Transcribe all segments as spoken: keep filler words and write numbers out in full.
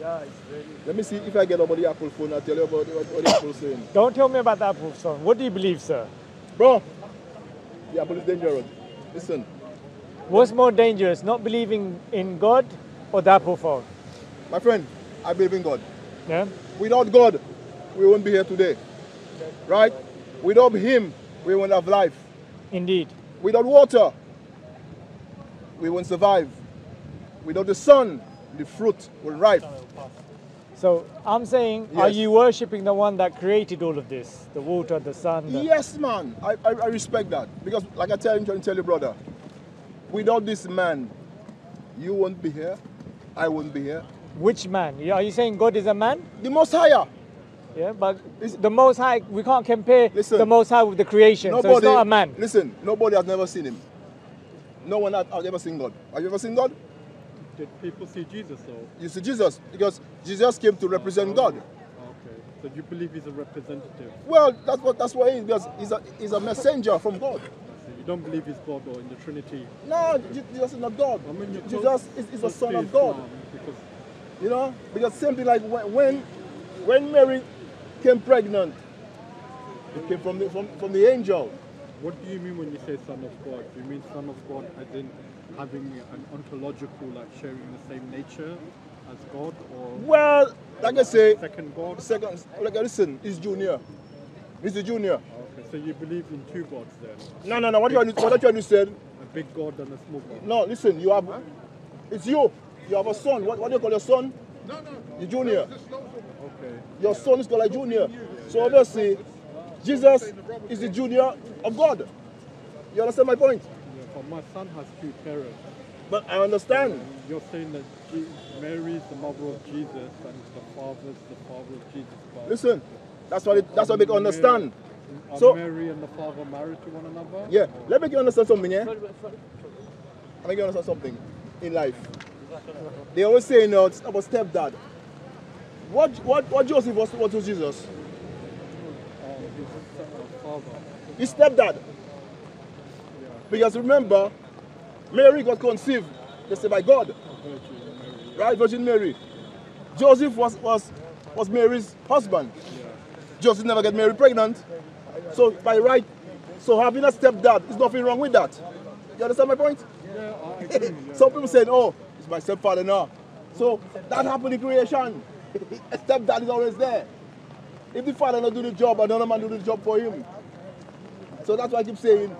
Yeah, it's very. Let me see if I get about the Apple phone. I'll tell you about what, what the Apple's saying. Don't tell me about the Apple phone. What do you believe, sir? Bro, the Apple is dangerous. Listen. What's more dangerous, not believing in God or the Apple phone? My friend, I believe in God. Yeah? Without God, we won't be here today. Right? Without Him, we won't have life. Indeed. Without water, we won't survive. Without the sun, the fruit will ripen. So I'm saying, yes. Are you worshipping the one that created all of this? The water, the sun? The... Yes, man. I, I, I respect that. Because like I tell him, trying to tell you, brother, without this man, you won't be here. I won't be here. Which man? Are you saying God is a man? The Most Higher. Yeah, but it's, the Most High, we can't compare listen, the Most High with the creation, nobody, so it's not a man. Listen, nobody has never seen him. No one has, has ever seen God. Have you ever seen God? Did people see Jesus though? You see Jesus, because Jesus came to represent oh, God. Okay, so you believe he's a representative? Well, that's what that's what he is, because he's a, he's a messenger from God. So you don't believe he's God or in the Trinity? No, Jesus is not God. I mean, Jesus is, is the Son of God. Because, you know, because something like when, when Mary came pregnant, it came from the, from, from the angel. What do you mean when you say Son of God? Do you mean Son of God as in having an ontological, like sharing the same nature as God, or well, like I say, second God, second. Like listen, he's junior. He's the junior. Okay, so you believe in two gods then? No, no, no. What you what you understand? A big God and a small God. No, listen. You have, it's you. You have a son. What what do you call your son? No, no. The junior. Okay. Your son is called a junior. So obviously, Jesus is the junior of God. You understand my point? My son has two parents. But I understand. Um, you're saying that Jesus, Mary is the mother of Jesus and the father is the father of Jesus Christ. Listen, that's what it, that's what they understand. Are so, Mary and the father married to one another? Yeah, or? Let me you understand something, yeah? Sorry, sorry. Let me you understand something in life. They always say, you know, it's about stepdad. What, what, what Joseph was, what was Jesus? Uh, his stepfather. His stepdad. Because remember, Mary got conceived, they say, by God. Right, Virgin Mary. Joseph was, was, was Mary's husband. Joseph never got Mary pregnant. So by right, so having a stepdad, there's nothing wrong with that. You understand my point? Some people say, oh, it's my stepfather now. So that happened in creation. A stepdad is always there. If the father not do the job, another man do the job for him. So that's why I keep saying,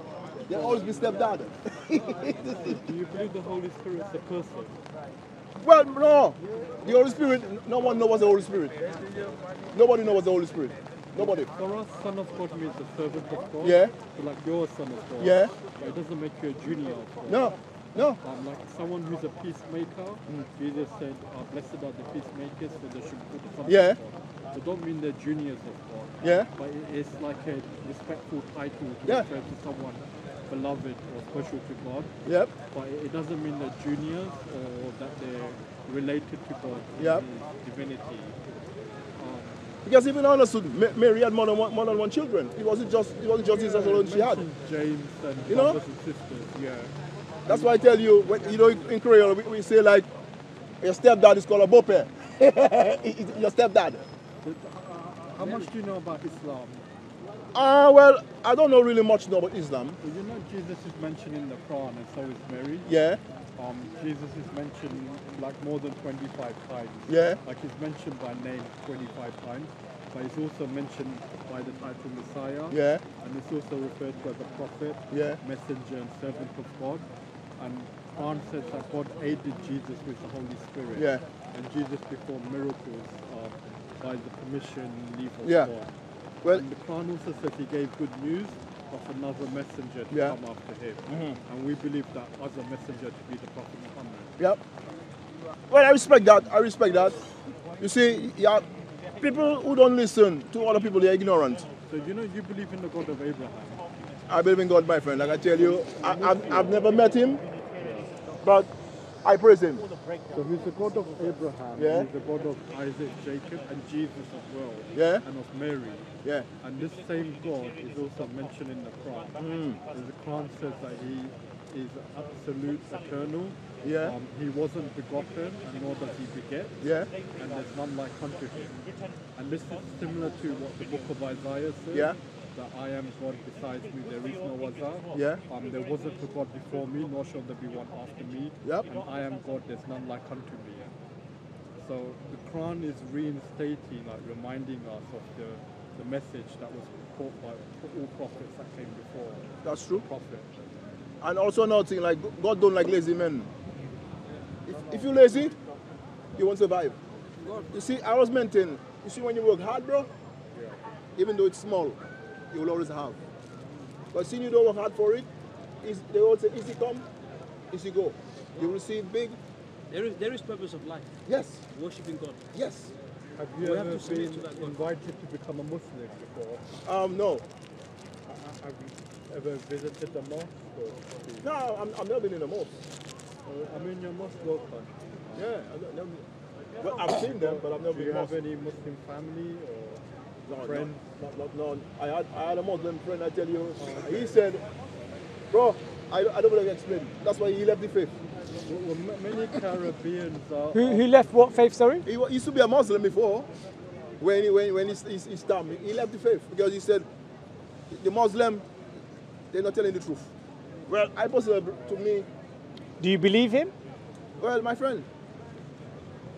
they'll always be stepdad. Do you believe the Holy Spirit is a person? Well, no. The Holy Spirit, no one knows the Holy Spirit. Nobody knows the Holy Spirit. Nobody. For us, Son of God means the servant of God. Yeah. So like you're a Son of God. Yeah. But it doesn't make you a junior of God. No. No. Um, like someone who's a peacemaker, mm. Jesus said, oh, blessed are the peacemakers, for they should be the Son yeah. of God. So don't mean they're juniors of God. Yeah. But it's like a respectful title to yeah. refer to someone beloved or special to God. Yep. But it doesn't mean they're juniors or that they're related to God in yep. divinity. Um, because even understood, Mary had more than one, more than one children. It wasn't just it wasn't just yeah, Jesus alone she had. James and you know? brothers and sisters. Yeah. That's why I tell you, when, you know, in Creole we, we say like your stepdad is called a beau-père. Your stepdad. How much do you know about Islam? Ah, uh, well, I don't know really much know about Islam. Well, you know Jesus is mentioned in the Quran and so is Mary. Yeah. Um, Jesus is mentioned like more than twenty-five times. Yeah. Like he's mentioned by name twenty-five times. But he's also mentioned by the title Messiah. Yeah. And it's also referred to as a prophet, yeah. messenger and servant of God. And Quran says that God aided Jesus with the Holy Spirit. Yeah. And Jesus performed miracles. Um, by the permission leave of yeah. God. Well, and the Quran also said he gave good news of another messenger to yeah. come after him. Mm-hmm. And we believe that other messenger to be the Prophet Muhammad. Yep. Well, I respect that. I respect that. You see, yeah, people who don't listen to other people, they're ignorant. So, you know, you believe in the God of Abraham? I believe in God, my friend. Like I tell you, I, I've, I've never met him, but I praise him. So he's the God of Abraham, yeah. he's the God of Isaac, Jacob, and Jesus as well, yeah. and of Mary. Yeah. And this same God is also mentioned in the Quran. Mm. The Quran says that he is absolute, eternal, Yeah. Um, he wasn't begotten, and nor does he beget. Yeah. And there's none like unto him. And this is similar to what the book of Isaiah says. Yeah. That I am God, besides me there is no other. Yeah. Um, there wasn't a God before me, nor shall there be one after me. Yep. And I am God, there's none like unto me. So the Quran is reinstating, like reminding us of the, the message that was caught by all prophets that came before. That's true. Prophet. And also noting, like, God don't like lazy men. If, if you're lazy, you won't survive. You see, I was maintained. You see, when you work hard, bro, yeah. Even though it's small, you will always have. But since you don't work hard for it, it's, they all say, easy come, easy go. You receive big. There is, there is purpose of life. Yes. Worshipping God. Yes. Have you we ever have to been to that God. invited to become a Muslim before? Um, no. Uh, have you ever visited a mosque? Or no, I'm, I've never been in a mosque. Uh, I'm in your mosque local. Yeah. I've never been. Well, I've seen them, but I've never been. Do you have any Muslim family or no, friends? No, no, no, no. I had, I had a Muslim friend, I tell you. Oh, okay. He said, bro, I, I don't want to explain. That's why he left the faith. Well, many Caribbeans are... Who, who left what faith, sorry? He, he used to be a Muslim before, when he, when, when he, he, he stamped. He left the faith because he said, the Muslim, they're not telling the truth. Well, I personally, to me... Do you believe him? Well, my friend.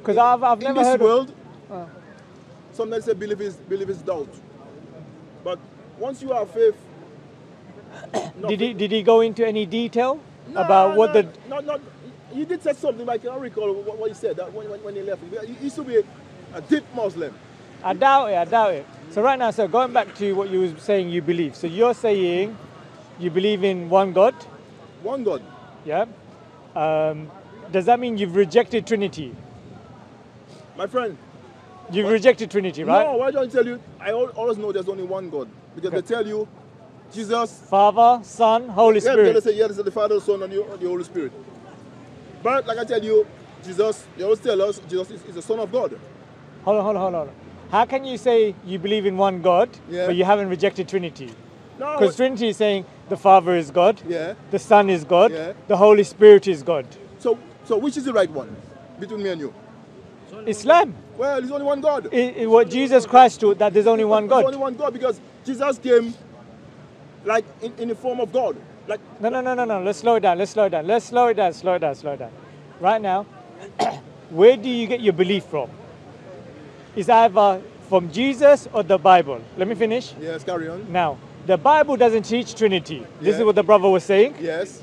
Because I've, I've never heard... In this world, of... oh. sometimes they say belief is, belief is doubt. But once you have faith... did, he, did he go into any detail no, about what no, the... No, no, he did say something, like, I can't recall what he said that when, when he left. He used to be a, a deep Muslim. I doubt it, I doubt it. So right now, so going back to what you were saying you believe. So you're saying you believe in one God? One God. Yeah. Um, does that mean you've rejected Trinity? My friend. You've what? rejected Trinity, right? No, why don't I tell you? I always know there's only one God. Because okay. they tell you, Jesus. Father, Son, Holy yeah, Spirit. Say, yeah, they say the Father, the Son, and the Holy Spirit. But like I tell you, Jesus, they always tell us, Jesus is, is the Son of God. Hold on, hold on, hold on. How can you say you believe in one God, yeah. but you haven't rejected Trinity? No. Because Trinity is saying the Father is God, yeah. the Son is God, yeah. the Holy Spirit is God. So, so which is the right one between me and you? Islam. Well, there's only one God. It, it, what Jesus Christ taught, that there's only one God. There's only one God because Jesus came like in, in the form of God. Like no, no, no, no, no. Let's slow it down. Let's slow it down. Let's slow it down. Slow it down. Slow it down. Right now, where do you get your belief from? It's either from Jesus or the Bible. Let me finish. Yes, carry on. Now, the Bible doesn't teach Trinity. This yeah. is what the brother was saying. Yes.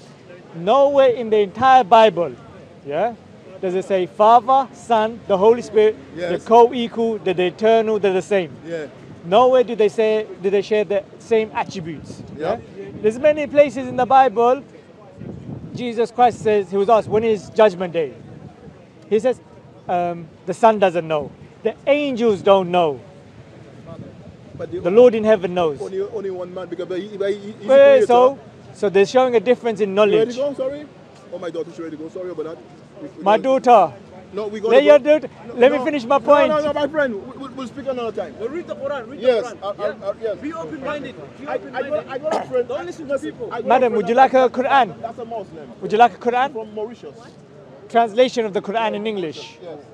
Nowhere in the entire Bible, yeah, does it say Father, Son, the Holy Spirit, yes. the co-equal, the eternal, they're the same. Yeah. Nowhere do they say do they share the same attributes. Yeah. yeah? There's many places in the Bible. Jesus Christ says he was asked, when is Judgment Day? He says, um, the Son doesn't know, the angels don't know, but the, the Lord in heaven knows. Only, only one man, because he, he, he, he's Wait, a so, so they're showing a difference in knowledge. You ready to go? Sorry, oh my daughter, she's ready to go. Sorry about that. We, we my gotta, daughter. No, we got. Let, your daughter, no, let no, me finish my point. No, no, no, my friend. We, we'll speak another time. We'll read the Quran. Read yes, the Quran. I, I, I, yes. Be open-minded. Be open-minded. I, I, I got a friend. Don't listen to people. Madam, would you like a Quran? That's a Muslim. Would you like a Quran? From Mauritius. Translation of the Quran yeah, in English. Yes.